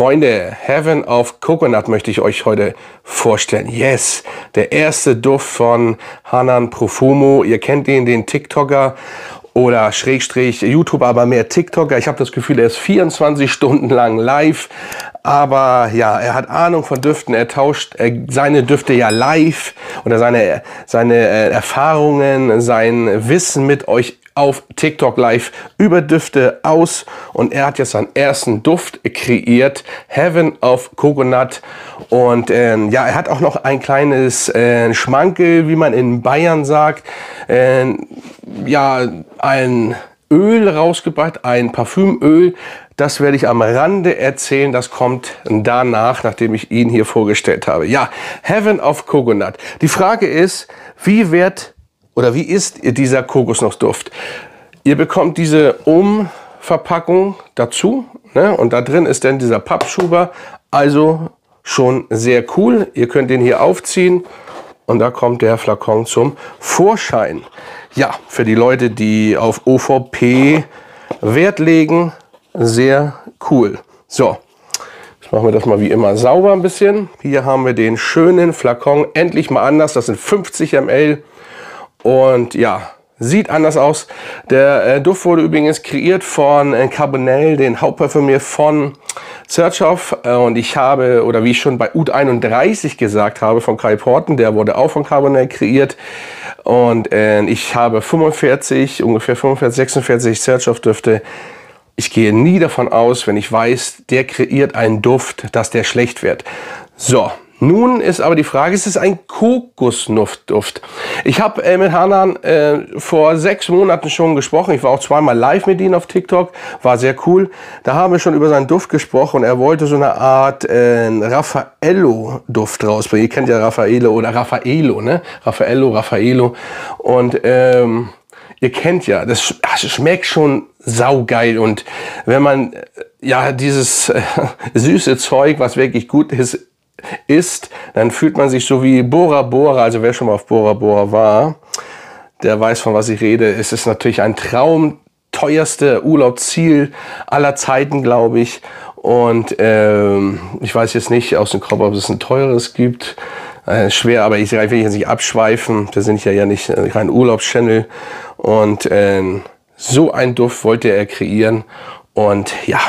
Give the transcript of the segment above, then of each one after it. Freunde, Heaven of Coconut möchte ich euch heute vorstellen. Yes, der erste Duft von Hanan Profumo. Ihr kennt ihn, den TikToker oder Schrägstrich YouTube, aber mehr TikToker. Ich habe das Gefühl, er ist 24 Stunden lang live. Aber ja, er hat Ahnung von Düften, er tauscht seine Düfte ja live oder seine Erfahrungen, sein Wissen mit euch auf TikTok live über Düfte aus. Und er hat jetzt seinen ersten Duft kreiert, Heaven of Coconut. Und ja, er hat auch noch ein kleines Schmankel, wie man in Bayern sagt, ja, ein Öl rausgebracht, ein Parfümöl. Das werde ich am Rande erzählen, das kommt danach, nachdem ich ihn hier vorgestellt habe. Ja, Heaven of Coconut. Die Frage ist, wie ist dieser Kokosnussduft? Ihr bekommt diese Umverpackung dazu, ne? Und da drin ist dann dieser Pappschuber, also schon sehr cool. Ihr könnt den hier aufziehen und da kommt der Flakon zum Vorschein. Ja, für die Leute, die auf OVP Wert legen, sehr cool. So, jetzt machen wir das mal wie immer sauber ein bisschen. Hier haben wir den schönen Flakon, endlich mal anders. Das sind 50 ml und ja, sieht anders aus. Der Duft wurde übrigens kreiert von Carbonell, den Hauptparfümier von Search of. Und ich habe, oder wie ich schon bei UT31 gesagt habe, von Kai Porten, der wurde auch von Carbonell kreiert. Und ich habe ungefähr 45, 46 Search of Düfte. Ich gehe nie davon aus, wenn ich weiß, der kreiert einen Duft, dass der schlecht wird. So, nun ist aber die Frage, ist es ein Kokosnussduft? Ich habe mit Hanan vor 6 Monaten schon gesprochen. Ich war auch zweimal live mit ihm auf TikTok, war sehr cool. Da haben wir schon über seinen Duft gesprochen. Er wollte so eine Art Raffaello-Duft rausbringen. Ihr kennt ja Raffaello oder Raffaello, ne? Raffaello. Und ihr kennt ja, das schmeckt schon saugeil. Und wenn man ja dieses süße Zeug, was wirklich gut ist, isst, dann fühlt man sich so wie Bora Bora. Also wer schon mal auf Bora Bora war, der weiß, von was ich rede. Es ist natürlich ein traumteuerste Urlaubsziel aller Zeiten, glaube ich. Und ich weiß jetzt nicht aus dem Kopf, ob es ein teures gibt. Schwer, aber ich will jetzt nicht abschweifen. Wir sind ja nicht kein Urlaubschannel. Und so einen Duft wollte er kreieren. Und ja,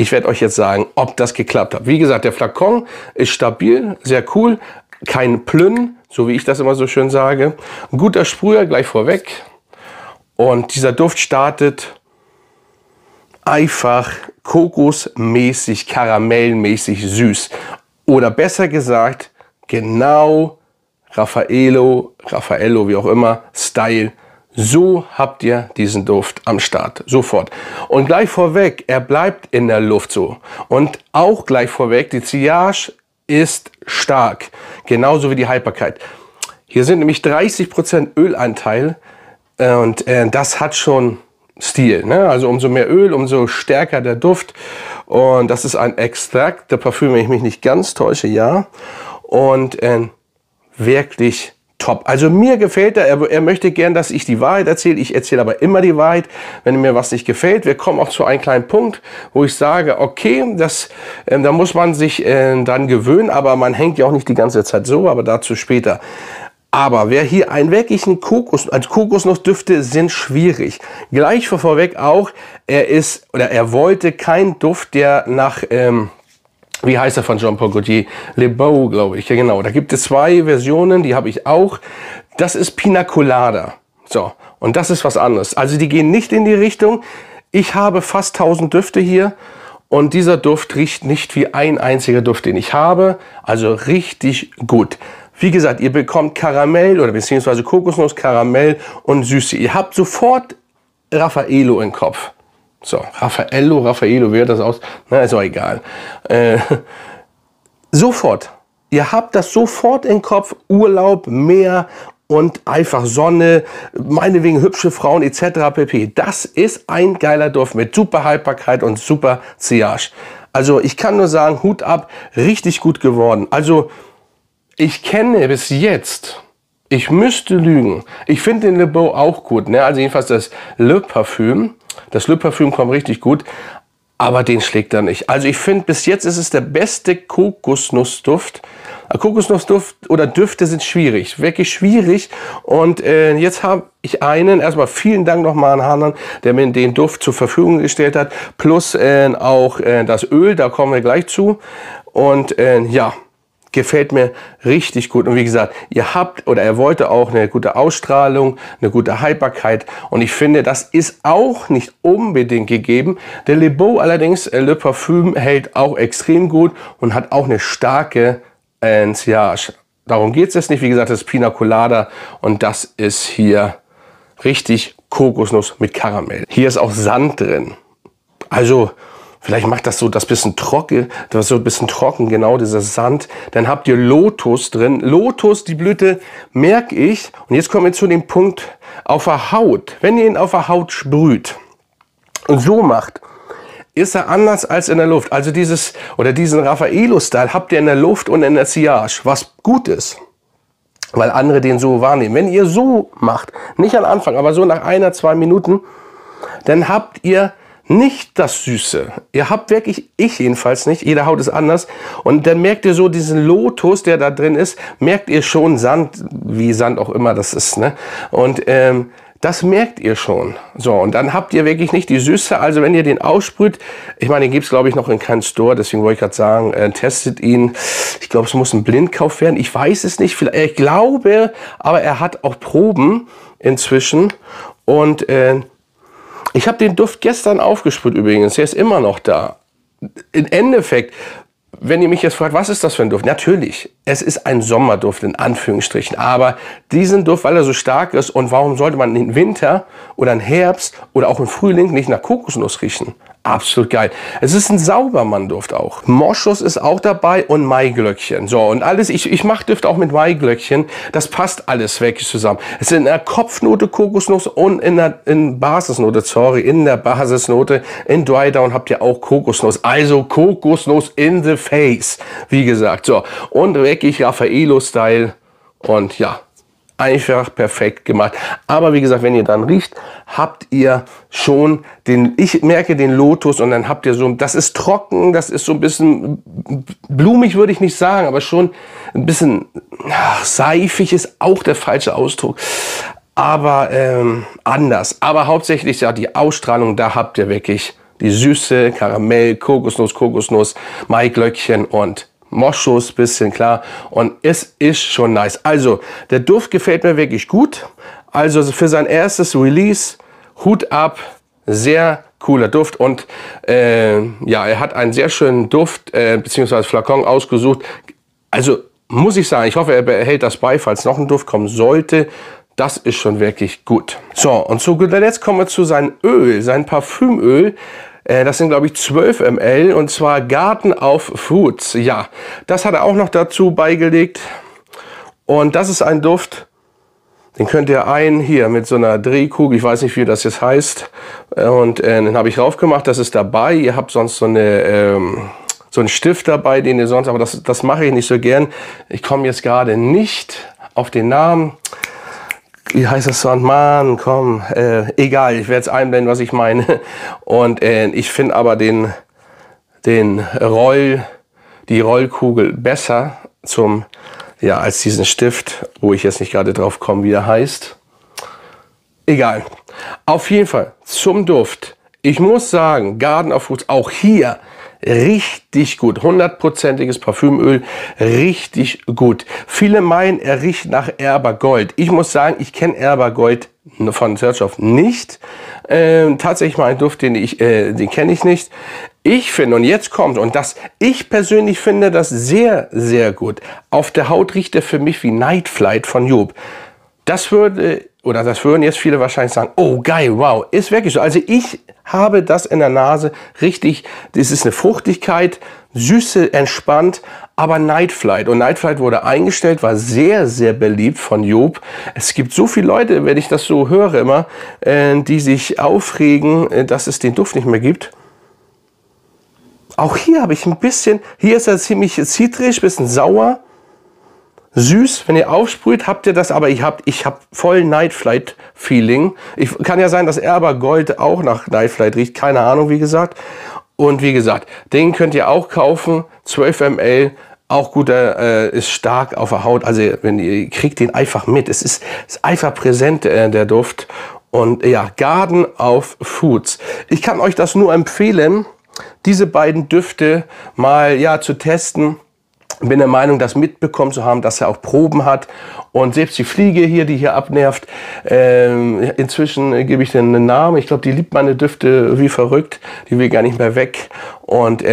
ich werde euch jetzt sagen, ob das geklappt hat. Wie gesagt, der Flakon ist stabil, sehr cool. Kein Plünn, so wie ich das immer so schön sage. Ein guter Sprüher gleich vorweg. Und dieser Duft startet einfach kokosmäßig, karamellmäßig süß. Oder besser gesagt, genau Raffaello, wie auch immer, Style. So habt ihr diesen Duft am Start, sofort. Und gleich vorweg, er bleibt in der Luft so. Und auch gleich vorweg, die Sillage ist stark, genauso wie die Haltbarkeit. Hier sind nämlich 30% Ölanteil und das hat schon Stil, ne? Also umso mehr Öl, umso stärker der Duft. Und das ist ein Extrakt, der Parfüm, wenn ich mich nicht ganz täusche, ja. Und wirklich top. Also mir gefällt er möchte gern, dass ich die Wahrheit erzähle. Ich erzähle aber immer die Wahrheit, wenn mir was nicht gefällt. Wir kommen auch zu einem kleinen Punkt, wo ich sage, okay, da muss man sich dann gewöhnen, aber man hängt ja auch nicht die ganze Zeit so, aber dazu später. Aber wer hier einen wirklichen Kokosnussdüfte sind schwierig. Gleich vorweg auch, er wollte keinen Duft, der nach wie heißt er von Jean Paul Gaultier? Le Beau, glaube ich. Ja, genau. Da gibt es 2 Versionen, die habe ich auch. Das ist Pina Colada. So, und das ist was anderes. Also die gehen nicht in die Richtung. Ich habe fast 1000 Düfte hier und dieser Duft riecht nicht wie ein einziger Duft, den ich habe. Also richtig gut. Wie gesagt, ihr bekommt Karamell oder beziehungsweise Kokosnuss, Karamell und Süße. Ihr habt sofort Raffaello im Kopf. So, Raffaello, wie hört das aus? Na, ist auch egal. Sofort. Ihr habt das sofort im Kopf. Urlaub, Meer und einfach Sonne, meinetwegen hübsche Frauen etc. pp. Das ist ein geiler Duft mit super Haltbarkeit und super Sillage. Also ich kann nur sagen, Hut ab, richtig gut geworden. Also ich kenne bis jetzt... Ich müsste lügen. Ich finde den Le Beau auch gut, ne? Also jedenfalls das Le Parfüm. Das Le Parfüm kommt richtig gut. aber den schlägt er nicht. Also ich finde, bis jetzt ist es der beste Kokosnussduft. Kokosnussduft oder Düfte sind schwierig, wirklich schwierig. Und jetzt habe ich einen, erstmal vielen Dank nochmal an Hanan, der mir den Duft zur Verfügung gestellt hat. Plus auch das Öl, da kommen wir gleich zu. Und ja, gefällt mir richtig gut. Und wie gesagt, ihr habt oder er wollte auch eine gute Ausstrahlung, eine gute Haltbarkeit. Und ich finde, das ist auch nicht unbedingt gegeben. Der Le Beau allerdings, Le Parfüm, hält auch extrem gut und hat auch eine starke Sillage. Darum geht es jetzt nicht. Wie gesagt, das ist Pina Colada und das ist hier richtig Kokosnuss mit Karamell. Hier ist auch Sand drin. Also vielleicht macht das so das bisschen trocken, genau dieser Sand. Dann habt ihr Lotus drin. Lotus, die Blüte, merke ich. Und jetzt kommen wir zu dem Punkt auf der Haut. Wenn ihr ihn auf der Haut sprüht und so macht, ist er anders als in der Luft. Also dieses oder diesen Raffaello-Style habt ihr in der Luft und in der Sillage, was gut ist, weil andere den so wahrnehmen. Wenn ihr so macht, nicht am Anfang, aber so nach einer, 2 Minuten, dann habt ihr nicht das Süße. Ihr habt wirklich, ich jedenfalls nicht, jede Haut ist anders. Und dann merkt ihr so diesen Lotus, der da drin ist, merkt ihr schon Sand, wie Sand auch immer das ist, ne? Und das merkt ihr schon. So, und dann habt ihr wirklich nicht die Süße. Also wenn ihr den aussprüht, ich meine, den gibt es glaube ich noch in keinem Store, deswegen wollte ich gerade sagen, testet ihn. Ich glaube, es muss ein Blindkauf werden. Ich weiß es nicht, vielleicht, ich glaube, aber er hat auch Proben inzwischen. Und ich habe den Duft gestern aufgesprüht übrigens, der ist immer noch da. Im Endeffekt, wenn ihr mich jetzt fragt, was ist das für ein Duft? Natürlich, es ist ein Sommerduft in Anführungsstrichen, aber diesen Duft, weil er so stark ist und warum sollte man im Winter oder im Herbst oder auch im Frühling nicht nach Kokosnuss riechen? Absolut geil. Es ist ein Saubermann-Duft auch. Moschus ist auch dabei und Maiglöckchen. So, und alles, ich mache Düfte auch mit Maiglöckchen. Das passt alles wirklich zusammen. Es ist in der Kopfnote Kokosnuss und in der Basisnote, in Drydown habt ihr auch Kokosnuss. Also Kokosnuss in the face, wie gesagt. So, und wirklich Raffaello-Style und ja, einfach perfekt gemacht. Aber wie gesagt, wenn ihr dann riecht, habt ihr schon den, ich merke den Lotus und dann habt ihr so, das ist trocken, das ist so ein bisschen blumig, würde ich nicht sagen, aber schon ein bisschen seifig ist auch der falsche Ausdruck. Aber anders. Aber hauptsächlich ja die Ausstrahlung, da habt ihr wirklich die Süße, Karamell, Kokosnuss, Maiglöckchen und Moschus, bisschen klar, und es ist schon nice. Also, der Duft gefällt mir wirklich gut. Also für sein erstes Release, Hut ab, sehr cooler Duft. Und ja, er hat einen sehr schönen Duft, beziehungsweise Flakon ausgesucht. Also muss ich sagen, ich hoffe, er behält das bei, falls noch ein Duft kommen sollte. Das ist schon wirklich gut. So, und zu guter Letzt kommen wir zu seinem Öl, sein Parfümöl. Das sind, glaube ich, 12 ml und zwar Garden of Fruits. Ja, das hat er auch noch dazu beigelegt. Und das ist ein Duft, den könnt ihr hier mit so einer Drehkugel, ich weiß nicht, wie das jetzt heißt. Und den habe ich raufgemacht, das ist dabei. Ihr habt sonst so eine so einen Stift dabei, den ihr sonst, aber das mache ich nicht so gern. Ich komme jetzt gerade nicht auf den Namen. Wie heißt das so? Mann, komm, egal, ich werde es einblenden, was ich meine. Und ich finde aber die Rollkugel besser zum, ja, als diesen Stift, wo ich jetzt nicht gerade drauf komme, wie er heißt. Egal. Auf jeden Fall zum Duft. Ich muss sagen, Garden of Fruits, auch hier richtig gut. 100%iges Parfümöl, richtig gut. Viele meinen, er riecht nach Erba Gold. Ich muss sagen, ich kenne Erba Gold von Search of nicht. Tatsächlich mal ein Duft, den kenne ich nicht. Ich finde, und jetzt kommt, und das, ich persönlich finde das sehr, sehr gut. Auf der Haut riecht er für mich wie Night Flight von Joop. Das würden jetzt viele wahrscheinlich sagen, oh geil, wow, ist wirklich so. Also ich habe das in der Nase richtig, das ist eine Fruchtigkeit, Süße, entspannt, aber Night Flight. Und Night Flight wurde eingestellt, war sehr, sehr beliebt von Joop. Es gibt so viele Leute, wenn ich das so höre immer, die sich aufregen, dass es den Duft nicht mehr gibt. Auch hier habe ich ein bisschen, hier ist er ziemlich zitrisch, bisschen sauer. Süß, wenn ihr aufsprüht, habt ihr das, aber ich hab voll Night Flight Feeling. Kann ja sein, dass Erba Gold auch nach Night Flight riecht, keine Ahnung, wie gesagt. Und wie gesagt, den könnt ihr auch kaufen, 12 ml. Auch gut, der ist stark auf der Haut. Also wenn ihr kriegt den einfach mit. Es ist einfach präsent, der Duft. Und ja, Garden of Fruits. Ich kann euch das nur empfehlen, diese beiden Düfte mal ja zu testen. Bin der Meinung, das mitbekommen zu haben, dass er auch Proben hat. Und selbst die Fliege hier, die hier abnervt, inzwischen gebe ich den einen Namen. Ich glaube, die liebt meine Düfte wie verrückt. Die will gar nicht mehr weg. Und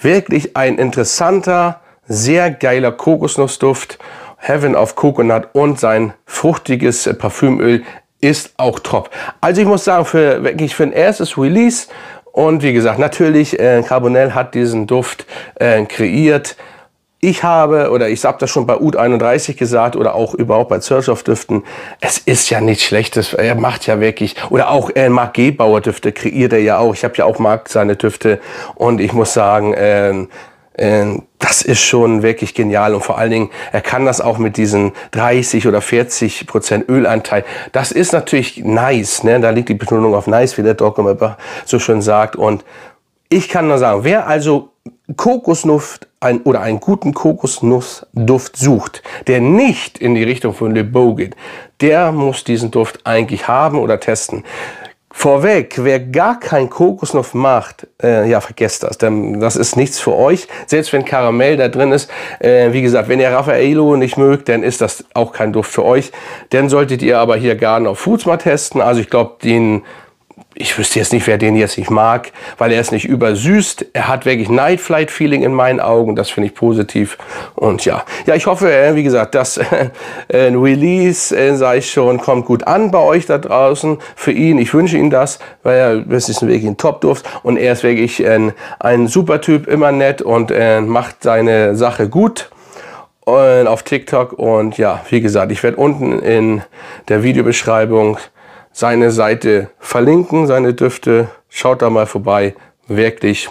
wirklich ein interessanter, sehr geiler Kokosnussduft. Heaven of Coconut und sein fruchtiges Parfümöl ist auch top. Also ich muss sagen, wirklich für ein erstes Release. Und wie gesagt, natürlich, Carbonell hat diesen Duft kreiert. Ich habe das schon bei UT31 gesagt oder auch überhaupt bei Search of Düften. Es ist ja nichts Schlechtes. Er macht ja wirklich, oder auch Marc Gebauer Düfte kreiert er ja auch. Ich habe ja auch Marc seine Düfte und ich muss sagen, das ist schon wirklich genial und vor allen Dingen, er kann das auch mit diesen 30 oder 40% Ölanteil. Das ist natürlich nice, ne? Da liegt die Betonung auf nice, wie der Doc immer so schön sagt. Und ich kann nur sagen, wer also Kokosduft oder einen guten Kokosnussduft sucht, der nicht in die Richtung von Le Beau geht, der muss diesen Duft eigentlich haben oder testen. Vorweg, wer gar kein Kokosnuss macht, ja, vergesst das, denn das ist nichts für euch. Selbst wenn Karamell da drin ist, wie gesagt, wenn ihr Raffaello nicht mögt, dann ist das auch kein Duft für euch. Dann solltet ihr aber hier Garden of Fruits mal testen. Also ich glaube, ich wüsste jetzt nicht, wer den jetzt nicht mag, weil er ist nicht übersüßt. Er hat wirklich Night Flight Feeling in meinen Augen. Das finde ich positiv. Und ja, ich hoffe, wie gesagt, dass ein Release, sage ich schon, kommt gut an bei euch da draußen. Für ihn, ich wünsche ihm das, weil das ist wirklich ein Top-Duft. Und er ist wirklich ein super Typ, immer nett und macht seine Sache gut. Auf TikTok. Und ja, wie gesagt, ich werde unten in der Videobeschreibung seine Seite verlinken, seine Düfte. Schaut da mal vorbei. Wirklich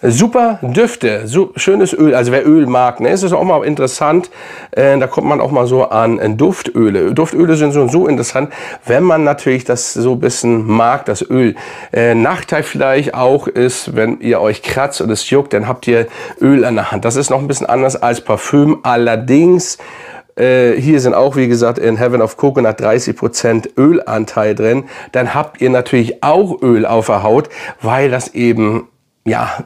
super Düfte, so schönes Öl. Also wer Öl mag, ne, ist es auch mal interessant. Da kommt man auch mal so an Duftöle. Duftöle sind so und so interessant, wenn man natürlich das so ein bisschen mag, das Öl. Nachteil vielleicht auch ist, wenn ihr euch kratzt und es juckt, dann habt ihr Öl an der Hand. Das ist noch ein bisschen anders als Parfüm. Allerdings hier sind auch, wie gesagt, in Heaven of Coconut 30% Ölanteil drin. Dann habt ihr natürlich auch Öl auf der Haut, weil das eben, ja,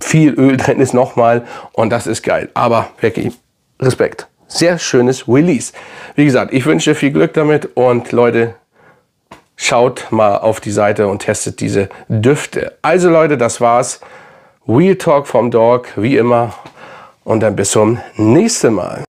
viel Öl drin ist nochmal. Und das ist geil. Aber wirklich Respekt. Sehr schönes Release. Wie gesagt, ich wünsche viel Glück damit. Und Leute, schaut mal auf die Seite und testet diese Düfte. Also Leute, das war's. Real Talk vom Dog, wie immer. Und dann bis zum nächsten Mal.